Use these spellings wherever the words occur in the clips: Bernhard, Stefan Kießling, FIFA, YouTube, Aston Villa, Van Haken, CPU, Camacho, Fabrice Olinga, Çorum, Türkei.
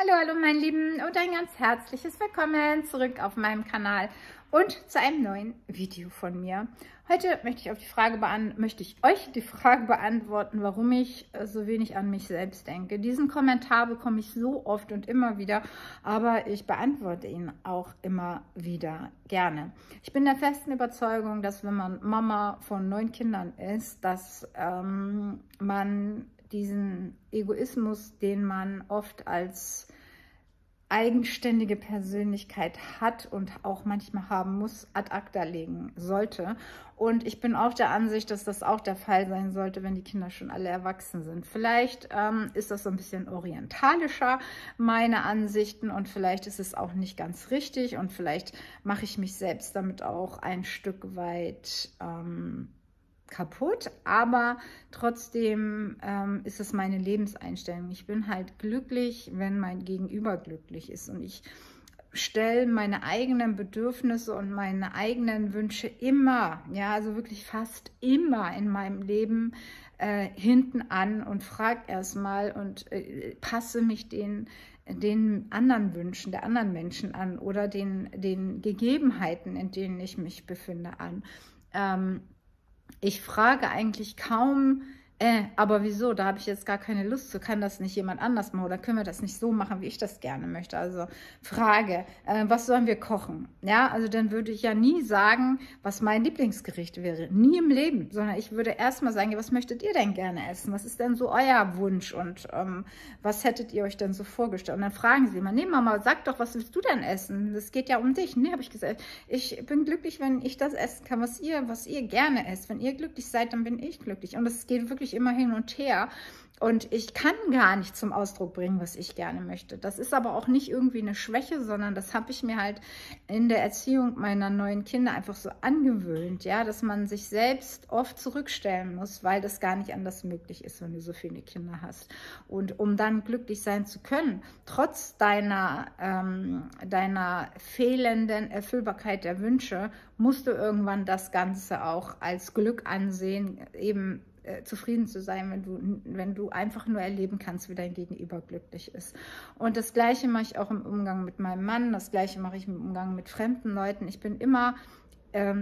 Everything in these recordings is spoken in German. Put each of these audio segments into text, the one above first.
Hallo, hallo meine Lieben und ein ganz herzliches Willkommen zurück auf meinem Kanal und zu einem neuen Video von mir. Heute möchte ich euch die Frage beantworten, warum ich so wenig an mich selbst denke. Diesen Kommentar bekomme ich so oft und immer wieder, aber ich beantworte ihn auch immer wieder gerne. Ich bin der festen Überzeugung, dass wenn man Mama von 9 Kindern ist, dass man diesen Egoismus, den man oft als eigenständige Persönlichkeit hat und auch manchmal haben muss, ad acta legen sollte. Und ich bin auch der Ansicht, dass das auch der Fall sein sollte, wenn die Kinder schon alle erwachsen sind. Vielleicht ist das so ein bisschen orientalischer, meine Ansichten, und vielleicht ist es auch nicht ganz richtig und vielleicht mache ich mich selbst damit auch ein Stück weit kaputt, aber trotzdem ist es meine Lebenseinstellung. Ich bin halt glücklich, wenn mein Gegenüber glücklich ist, und ich stelle meine eigenen Bedürfnisse und meine eigenen Wünsche immer, ja, also wirklich fast immer in meinem Leben hinten an und frage erstmal und passe mich den anderen Wünschen der anderen Menschen an oder den Gegebenheiten, in denen ich mich befinde, an. Ich frage eigentlich kaum, aber wieso, da habe ich jetzt gar keine Lust zu, kann das nicht jemand anders machen oder können wir das nicht so machen, wie ich das gerne möchte? Also Frage, was sollen wir kochen? Ja, also dann würde ich ja nie sagen, was mein Lieblingsgericht wäre, nie im Leben, sondern ich würde erstmal sagen, was möchtet ihr denn gerne essen? Was ist denn so euer Wunsch und was hättet ihr euch denn so vorgestellt? Und dann fragen sie immer, nee Mama, sag doch, was willst du denn essen? Das geht ja um dich. Nee, habe ich gesagt, ich bin glücklich, wenn ich das essen kann, was ihr gerne esst. Wenn ihr glücklich seid, dann bin ich glücklich, und das geht wirklich immer hin und her, und ich kann gar nicht zum Ausdruck bringen, was ich gerne möchte. Das ist aber auch nicht irgendwie eine Schwäche, sondern das habe ich mir halt in der Erziehung meiner 9 Kinder einfach so angewöhnt, ja, dass man sich selbst oft zurückstellen muss, weil das gar nicht anders möglich ist, wenn du so viele Kinder hast. Und um dann glücklich sein zu können, trotz deiner fehlenden Erfüllbarkeit der Wünsche, musst du irgendwann das Ganze auch als Glück ansehen, eben zufrieden zu sein, wenn du einfach nur erleben kannst, wie dein Gegenüber glücklich ist. Und das Gleiche mache ich auch im Umgang mit meinem Mann, das Gleiche mache ich im Umgang mit fremden Leuten. Ich bin immer,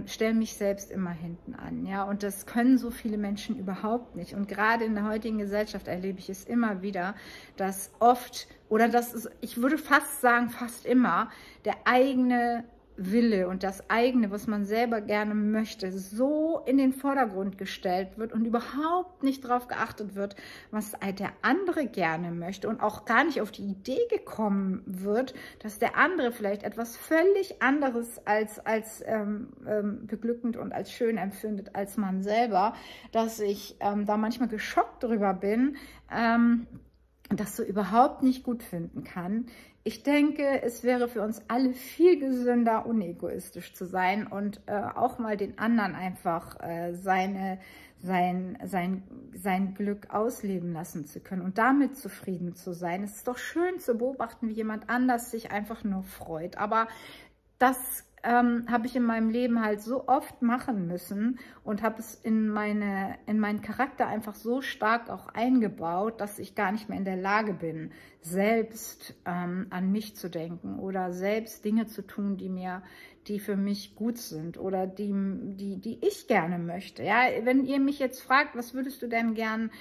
stelle mich selbst immer hinten an, ja, und das können so viele Menschen überhaupt nicht. Und gerade in der heutigen Gesellschaft erlebe ich es immer wieder, dass oft, oder das ist, ich würde fast sagen, fast immer, der eigene Wille und das eigene, was man selber gerne möchte, so in den Vordergrund gestellt wird und überhaupt nicht darauf geachtet wird, was der andere gerne möchte, und auch gar nicht auf die Idee gekommen wird, dass der andere vielleicht etwas völlig anderes als beglückend und als schön empfindet als man selber, dass ich da manchmal geschockt drüber bin, das so überhaupt nicht gut finden kann. Ich denke, es wäre für uns alle viel gesünder, unegoistisch zu sein und auch mal den anderen einfach sein Glück ausleben lassen zu können und damit zufrieden zu sein. Es ist doch schön zu beobachten, wie jemand anders sich einfach nur freut. Aber das habe ich in meinem Leben halt so oft machen müssen und habe es in meinen Charakter einfach so stark auch eingebaut, dass ich gar nicht mehr in der Lage bin, selbst an mich zu denken oder selbst Dinge zu tun, die für mich gut sind oder die ich gerne möchte. Ja, wenn ihr mich jetzt fragt, was würdest du denn gern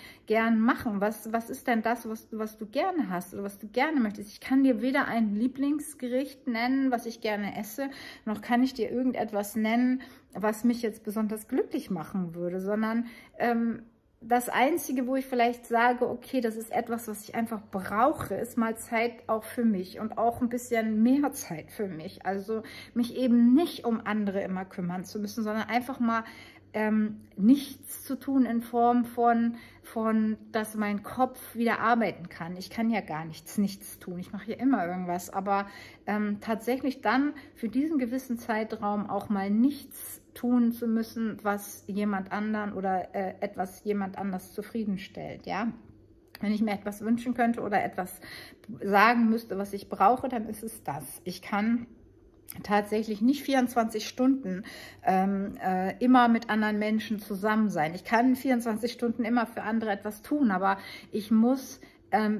machen? Was ist denn das, was du gerne hast oder was du gerne möchtest? Ich kann dir weder ein Lieblingsgericht nennen, was ich gerne esse, noch kann ich dir irgendetwas nennen, was mich jetzt besonders glücklich machen würde, sondern das Einzige, wo ich vielleicht sage, okay, das ist etwas, was ich einfach brauche, ist mal Zeit auch für mich und auch ein bisschen mehr Zeit für mich. Also mich eben nicht um andere immer kümmern zu müssen, sondern einfach mal nichts zu tun in Form von, dass mein Kopf wieder arbeiten kann. Ich kann ja gar nichts tun. Ich mache hier immer irgendwas, aber tatsächlich dann für diesen gewissen Zeitraum auch mal nichts tun zu müssen, was jemand anderen oder etwas jemand anders zufriedenstellt, ja. Wenn ich mir etwas wünschen könnte oder etwas sagen müsste, was ich brauche, dann ist es das. Ich kann tatsächlich nicht 24 Stunden immer mit anderen Menschen zusammen sein. Ich kann 24 Stunden immer für andere etwas tun, aber ich muss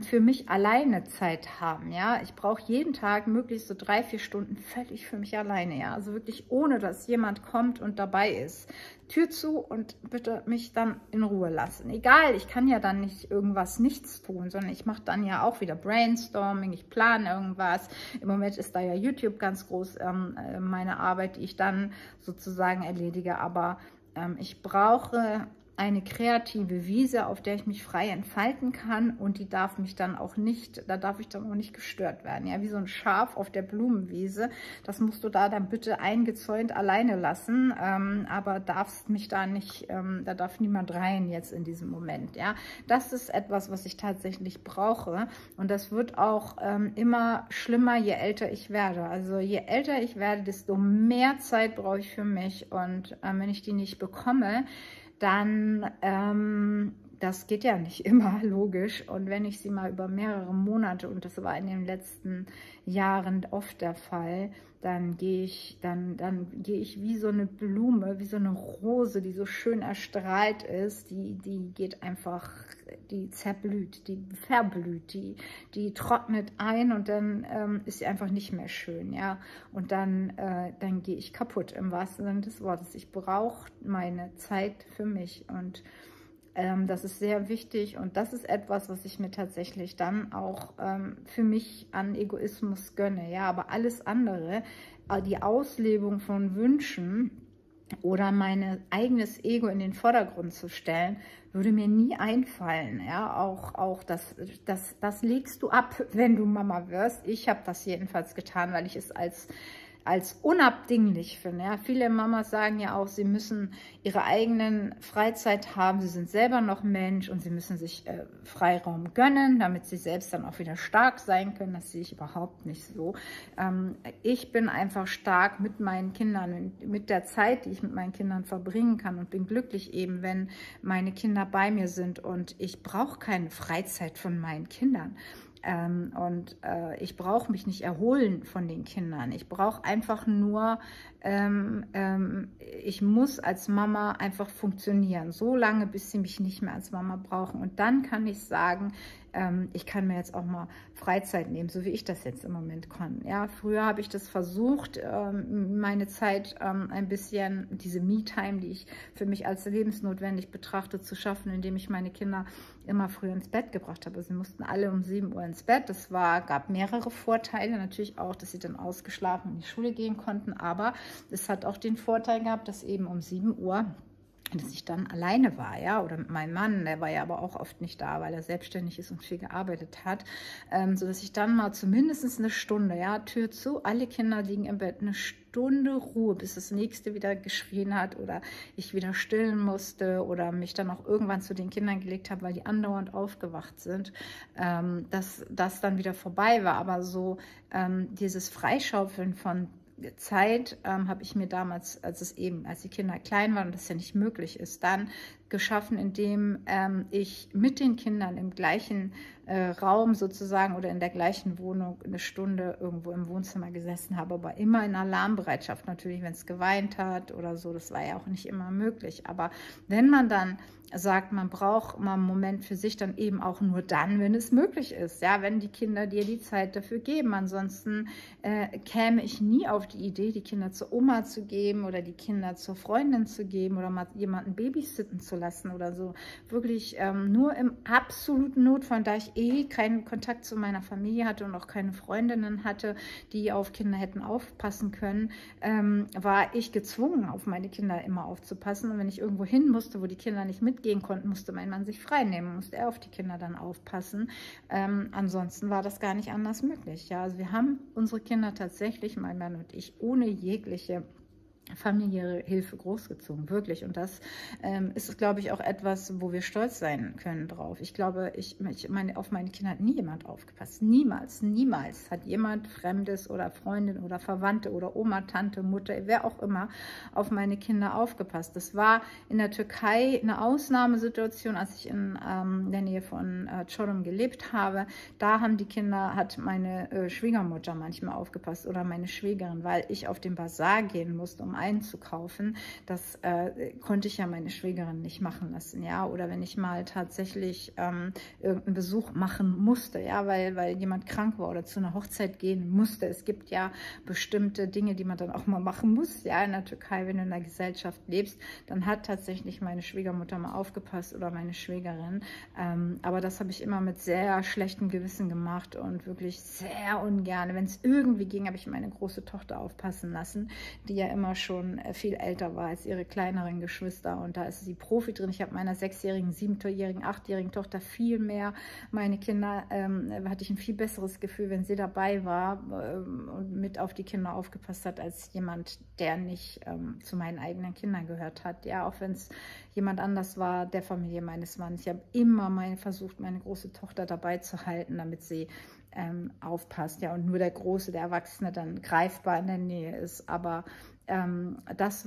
für mich alleine Zeit haben, ja. Ich brauche jeden Tag möglichst so 3-4 Stunden völlig für mich alleine, ja. Also wirklich ohne, dass jemand kommt und dabei ist. Tür zu und bitte mich dann in Ruhe lassen. Egal, ich kann ja dann nicht irgendwas nichts tun, sondern ich mache dann ja auch wieder Brainstorming, ich plane irgendwas. Im Moment ist da ja YouTube ganz groß meine Arbeit, die ich dann sozusagen erledige. Aber ich brauche eine kreative Wiese, auf der ich mich frei entfalten kann, und die darf mich dann auch nicht, da darf ich dann auch nicht gestört werden, ja, wie so ein Schaf auf der Blumenwiese, das musst du da dann bitte eingezäunt alleine lassen, aber darfst mich da nicht, da darf niemand rein jetzt in diesem Moment, ja, das ist etwas, was ich tatsächlich brauche, und das wird auch immer schlimmer, je älter ich werde, also je älter ich werde, desto mehr Zeit brauche ich für mich, und wenn ich die nicht bekomme, dann, das geht ja nicht immer, logisch. Und wenn ich sie mal über mehrere Monate, und das war in den letzten Jahren oft der Fall, dann gehe ich wie so eine Blume, wie so eine Rose, die so schön erstrahlt ist, die geht einfach, die zerblüht, die verblüht, die trocknet ein, und dann ist sie einfach nicht mehr schön, ja. Und dann gehe ich kaputt, im wahrsten Sinne des Wortes. Ich brauche meine Zeit für mich, und das ist sehr wichtig, und das ist etwas, was ich mir tatsächlich dann auch für mich an Egoismus gönne. Ja, aber alles andere, die Auslebung von Wünschen oder mein eigenes Ego in den Vordergrund zu stellen, würde mir nie einfallen. Ja, auch das legst du ab, wenn du Mama wirst. Ich habe das jedenfalls getan, weil ich es als unabdinglich finde. Ja. Viele Mamas sagen ja auch, sie müssen ihre eigenen Freizeit haben, sie sind selber noch Mensch und sie müssen sich Freiraum gönnen, damit sie selbst dann auch wieder stark sein können. Das sehe ich überhaupt nicht so. Ich bin einfach stark mit meinen Kindern, mit der Zeit, die ich mit meinen Kindern verbringen kann, und bin glücklich eben, wenn meine Kinder bei mir sind, und ich brauche keine Freizeit von meinen Kindern. Und ich brauche mich nicht erholen von den Kindern. Ich brauche einfach nur, ich muss als Mama einfach funktionieren, so lange, bis sie mich nicht mehr als Mama brauchen. Und dann kann ich sagen, ich kann mir jetzt auch mal Freizeit nehmen, so wie ich das jetzt im Moment kann. Ja, früher habe ich das versucht, meine Zeit ein bisschen, diese Me-Time, die ich für mich als lebensnotwendig betrachte, zu schaffen, indem ich meine Kinder immer früh ins Bett gebracht habe. Sie mussten alle um 7 Uhr ins Bett. Das gab mehrere Vorteile, natürlich auch, dass sie dann ausgeschlafen in die Schule gehen konnten, aber es hat auch den Vorteil gehabt, dass eben um 7 Uhr, dass ich dann alleine war, ja, oder mit meinem Mann, der war ja aber auch oft nicht da, weil er selbstständig ist und viel gearbeitet hat, sodass ich dann mal zumindest eine Stunde, ja, Tür zu, alle Kinder liegen im Bett, eine Stunde Ruhe, bis das nächste wieder geschrien hat oder ich wieder stillen musste oder mich dann auch irgendwann zu den Kindern gelegt habe, weil die andauernd aufgewacht sind, dass das dann wieder vorbei war, aber so dieses Freischaufeln von Zeit habe ich mir damals, als die Kinder klein waren und das ja nicht möglich ist, dann geschaffen, indem ich mit den Kindern im gleichen Raum sozusagen oder in der gleichen Wohnung eine Stunde irgendwo im Wohnzimmer gesessen habe, aber immer in Alarmbereitschaft natürlich, wenn es geweint hat oder so, das war ja auch nicht immer möglich, aber wenn man dann sagt, man braucht mal einen Moment für sich, dann eben auch nur dann, wenn es möglich ist, ja, wenn die Kinder dir die Zeit dafür geben, ansonsten käme ich nie auf die Idee, die Kinder zur Oma zu geben oder die Kinder zur Freundin zu geben oder mal jemanden babysitten zu lassen oder so, wirklich nur im absoluten Notfall, da ich keinen Kontakt zu meiner Familie hatte und auch keine Freundinnen hatte, die auf Kinder hätten aufpassen können, war ich gezwungen, auf meine Kinder immer aufzupassen, und wenn ich irgendwo hin musste, wo die Kinder nicht mitgehen konnten, musste mein Mann sich freinehmen, musste er auf die Kinder dann aufpassen, ansonsten war das gar nicht anders möglich, ja, also wir haben unsere Kinder tatsächlich, mein Mann und ich, ohne jegliche familiäre Hilfe großgezogen, wirklich. Und das ist, glaube ich, auch etwas, wo wir stolz sein können drauf. Ich glaube, auf meine Kinder hat nie jemand aufgepasst. Niemals, niemals hat jemand Fremdes oder Freundin oder Verwandte oder Oma, Tante, Mutter, wer auch immer, auf meine Kinder aufgepasst. Das war in der Türkei eine Ausnahmesituation, als ich in der Nähe von Çorum gelebt habe. Da haben die Kinder, hat meine Schwiegermutter manchmal aufgepasst oder meine Schwägerin, weil ich auf den Basar gehen musste, um einzukaufen, das konnte ich ja meine Schwägerin nicht machen lassen, ja, oder wenn ich mal tatsächlich irgendeinen Besuch machen musste, ja, weil jemand krank war oder zu einer Hochzeit gehen musste. Es gibt ja bestimmte Dinge, die man dann auch mal machen muss, ja, in der Türkei, wenn du in der Gesellschaft lebst, dann hat tatsächlich meine Schwiegermutter mal aufgepasst oder meine Schwägerin, aber das habe ich immer mit sehr schlechtem Gewissen gemacht und wirklich sehr ungern. Wenn es irgendwie ging, habe ich meine große Tochter aufpassen lassen, die ja immer schon viel älter war als ihre kleineren Geschwister, und da ist sie Profi drin. Ich habe meiner 6-jährigen, 7-jährigen, 8-jährigen Tochter viel mehr, meine Kinder, hatte ich ein viel besseres Gefühl, wenn sie dabei war und mit auf die Kinder aufgepasst hat, als jemand, der nicht zu meinen eigenen Kindern gehört hat. Ja, auch wenn es jemand anders war, der Familie meines Mannes. Ich habe immer versucht, meine große Tochter dabei zu halten, damit sie aufpasst, ja, und nur der Große, der Erwachsene, dann greifbar in der Nähe ist. Aber das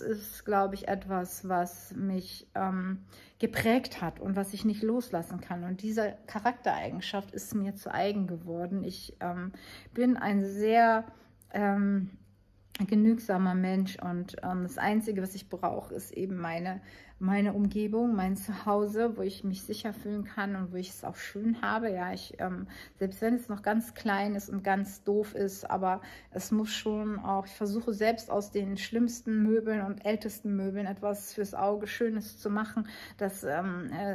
ist, glaube ich, etwas, was mich geprägt hat und was ich nicht loslassen kann. Und diese Charaktereigenschaft ist mir zu eigen geworden. Ich bin ein sehr genügsamer Mensch, und das Einzige, was ich brauche, ist eben meine Umgebung, mein Zuhause, wo ich mich sicher fühlen kann und wo ich es auch schön habe. Ja, selbst wenn es noch ganz klein ist und ganz doof ist, aber es muss schon auch, ich versuche selbst aus den schlimmsten Möbeln und ältesten Möbeln etwas fürs Auge Schönes zu machen. Das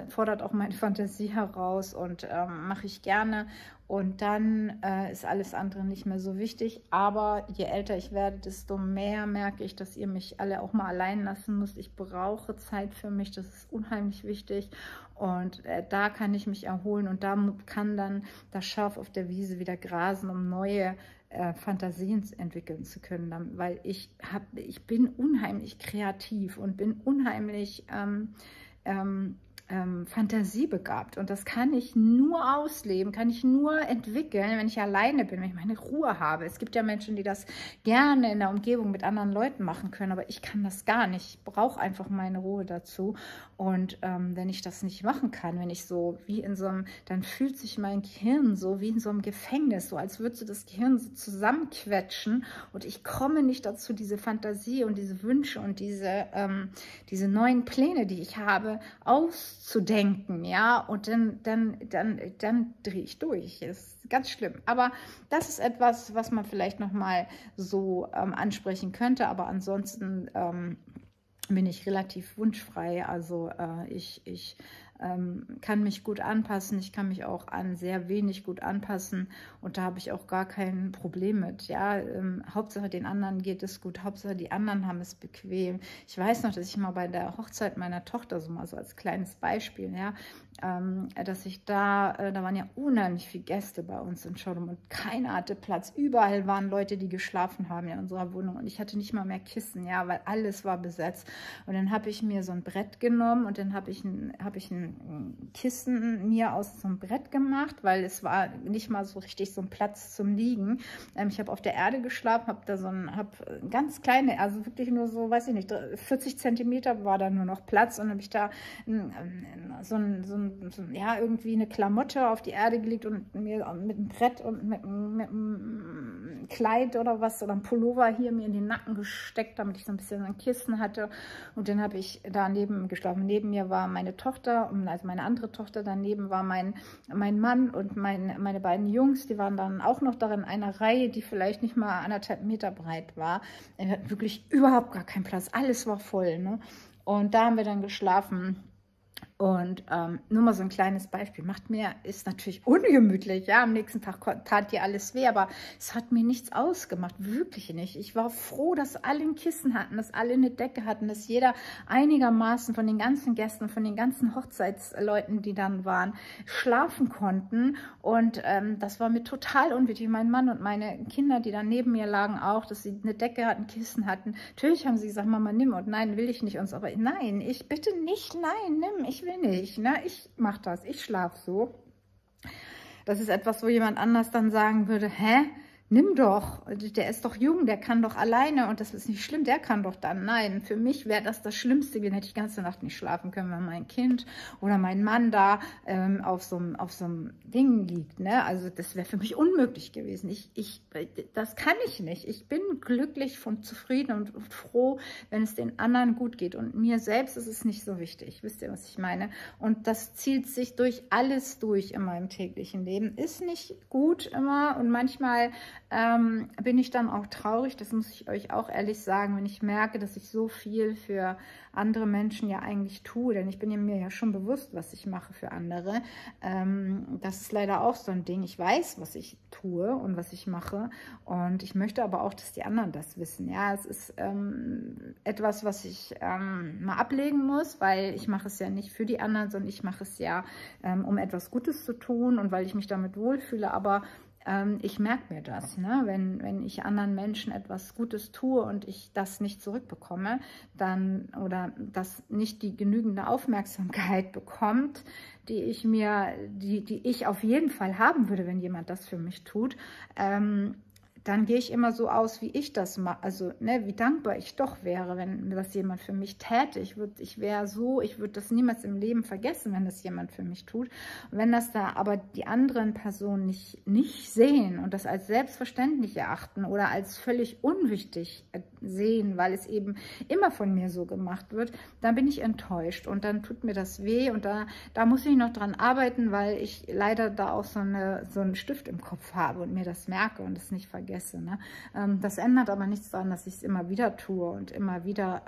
fordert auch meine Fantasie heraus, und mache ich gerne. Und dann ist alles andere nicht mehr so wichtig. Aber je älter ich werde, desto mehr merke ich, dass ihr mich alle auch mal allein lassen müsst. Ich brauche Zeit für mich, das ist unheimlich wichtig. Und da kann ich mich erholen, und da kann dann das Schaf auf der Wiese wieder grasen, um neue Fantasien entwickeln zu können. Dann, weil ich bin unheimlich kreativ und bin unheimlich fantasiebegabt, und das kann ich nur ausleben, kann ich nur entwickeln, wenn ich alleine bin, wenn ich meine Ruhe habe. Es gibt ja Menschen, die das gerne in der Umgebung mit anderen Leuten machen können, aber ich kann das gar nicht. Ich brauche einfach meine Ruhe dazu, und wenn ich das nicht machen kann, wenn ich so wie in so einem, dann fühlt sich mein Gehirn so wie in so einem Gefängnis, so als würdest du das Gehirn so zusammenquetschen, und ich komme nicht dazu, diese Fantasie und diese Wünsche und diese neuen Pläne, die ich habe, auszudenken, ja, und dann drehe ich durch. Ist ganz schlimm. Aber das ist etwas, was man vielleicht nochmal so ansprechen könnte. Aber ansonsten bin ich relativ wunschfrei. Also ich kann mich gut anpassen. Ich kann mich auch an sehr wenig gut anpassen, und da habe ich auch gar kein Problem mit. Ja, Hauptsache den anderen geht es gut, Hauptsache die anderen haben es bequem. Ich weiß noch, dass ich mal bei der Hochzeit meiner Tochter, so mal so als kleines Beispiel, ja, dass ich da waren ja unheimlich viele Gäste bei uns in Çorum, und keiner hatte Platz. Überall waren Leute, die geschlafen haben in unserer Wohnung, und ich hatte nicht mal mehr Kissen, ja, weil alles war besetzt. Und dann habe ich mir so ein Brett genommen, und dann habe ich ein Kissen mir aus so einem Brett gemacht, weil es war nicht mal so richtig so ein Platz zum Liegen. Ich habe auf der Erde geschlafen, habe da so ein, ganz kleine, also wirklich nur so, weiß ich nicht, 40 Zentimeter war da nur noch Platz, und habe ich da ja, irgendwie eine Klamotte auf die Erde gelegt und mir mit einem Brett und mit einem Kleid oder was oder einem Pullover hier mir in den Nacken gesteckt, damit ich so ein bisschen ein Kissen hatte, und dann habe ich daneben geschlafen. Neben mir war meine Tochter, also meine andere Tochter, daneben war mein Mann und meine beiden Jungs, die waren dann auch noch darin, einer Reihe, die vielleicht nicht mal 1,5 Meter breit war. Wir hatten wirklich überhaupt gar keinen Platz, alles war voll, ne? Und da haben wir dann geschlafen. Und nur mal so ein kleines Beispiel, ist natürlich ungemütlich, ja, am nächsten Tag tat dir alles weh, aber es hat mir nichts ausgemacht, wirklich nicht. Ich war froh, dass alle ein Kissen hatten, dass alle eine Decke hatten, dass jeder einigermaßen von den ganzen Gästen, von den ganzen Hochzeitsleuten, die dann waren, schlafen konnten, und das war mir total unwichtig. Mein Mann und meine Kinder, die dann neben mir lagen, auch, dass sie eine Decke hatten, Kissen hatten. Natürlich haben sie gesagt, Mama, nimm, und nein, will ich nicht, und so, aber nein, ich bitte nicht, nein, nimm, ich will nicht, ne? Ich mache das, ich schlafe so. Das ist etwas, wo jemand anders dann sagen würde, hä? nimm doch, der ist doch jung, der kann doch alleine und das ist nicht schlimm, der kann doch dann. Nein, für mich wäre das das Schlimmste gewesen, hätte ich die ganze Nacht nicht schlafen können, wenn mein Kind oder mein Mann da auf so einem Ding liegt. Ne? Also das wäre für mich unmöglich gewesen. Das kann ich nicht. Ich bin glücklich und zufrieden und froh, wenn es den anderen gut geht. Und mir selbst ist es nicht so wichtig. Wisst ihr, was ich meine? Und das zieht sich durch alles durch in meinem täglichen Leben. Ist nicht gut immer und manchmal bin ich dann auch traurig, das muss ich euch auch ehrlich sagen, wenn ich merke, dass ich so viel für andere Menschen ja eigentlich tue, denn ich bin mir ja schon bewusst, was ich mache für andere. Das ist leider auch so ein Ding. Ich weiß, was ich tue und was ich mache und ich möchte aber auch, dass die anderen das wissen. Ja, es ist etwas, was ich mal ablegen muss, weil ich mache es ja nicht für die anderen, sondern ich mache es ja, um etwas Gutes zu tun und weil ich mich damit wohlfühle, aber ich merke mir das, ne? Wenn ich anderen Menschen etwas Gutes tue und ich das nicht zurückbekomme, dann oder das nicht die genügende Aufmerksamkeit bekommt, die ich auf jeden Fall haben würde, wenn jemand das für mich tut, dann gehe ich immer so aus, wie ich das mache, also ne, wie dankbar ich doch wäre, wenn das jemand für mich täte. Ich würde das niemals im Leben vergessen, wenn das jemand für mich tut. Und wenn das da aber die anderen Personen nicht sehen und das als selbstverständlich erachten oder als völlig unwichtig sehen, weil es eben immer von mir so gemacht wird, dann bin ich enttäuscht und dann tut mir das weh und da muss ich noch dran arbeiten, weil ich leider da auch so einen Stift im Kopf habe und mir das merke und es nicht vergesse. Das ändert aber nichts daran, dass ich es immer wieder tue und immer wieder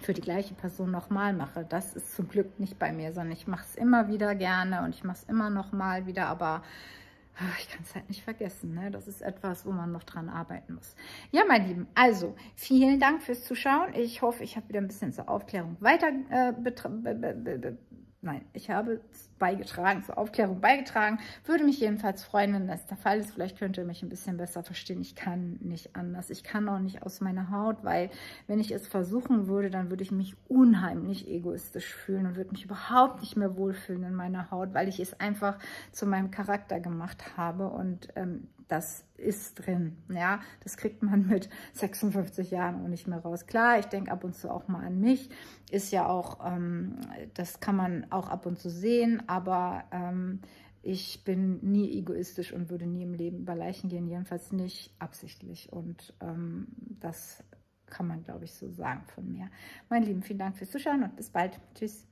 für die gleiche Person nochmal mache. Das ist zum Glück nicht bei mir, sondern ich mache es immer wieder gerne und ich mache es immer nochmal wieder, aber ich kann es halt nicht vergessen. Ne? Das ist etwas, wo man noch dran arbeiten muss. Ja, meine Lieben, also vielen Dank fürs Zuschauen. Ich hoffe, ich habe wieder ein bisschen zur Aufklärung beigetragen. Würde mich jedenfalls freuen, wenn das der Fall ist. Vielleicht könnt ihr mich ein bisschen besser verstehen. Ich kann nicht anders. Ich kann auch nicht aus meiner Haut, weil wenn ich es versuchen würde, dann würde ich mich unheimlich egoistisch fühlen und würde mich überhaupt nicht mehr wohlfühlen in meiner Haut, weil ich es einfach zu meinem Charakter gemacht habe und das ist drin, ja, das kriegt man mit 56 Jahren auch nicht mehr raus. Klar, ich denke ab und zu auch mal an mich, ist ja auch, das kann man auch ab und zu sehen, aber ich bin nie egoistisch und würde nie im Leben über Leichen gehen, jedenfalls nicht absichtlich und das kann man, glaube ich, so sagen von mir. Meine Lieben, vielen Dank fürs Zuschauen und bis bald. Tschüss.